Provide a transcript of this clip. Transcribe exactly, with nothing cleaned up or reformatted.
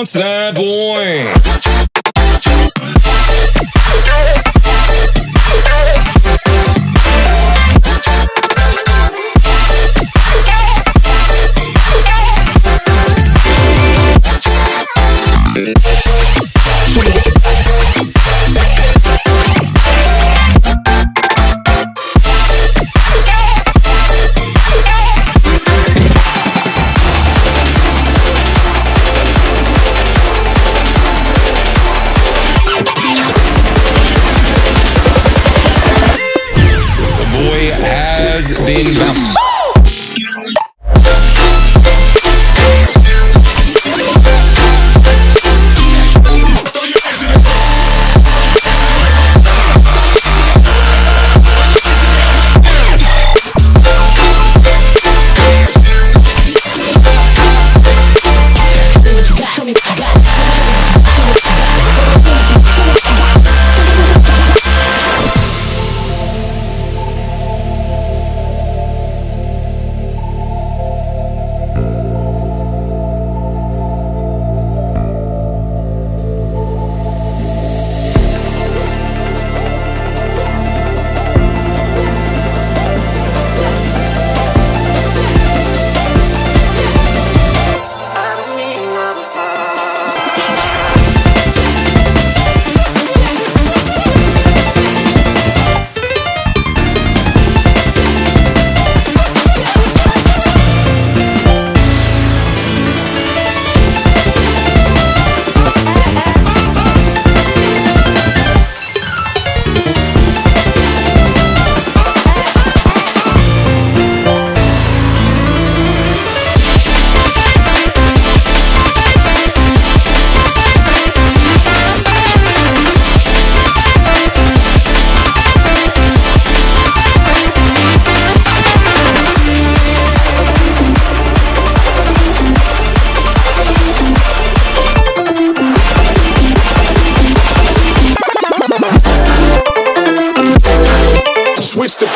bounce that boy. Big bounce. Switch the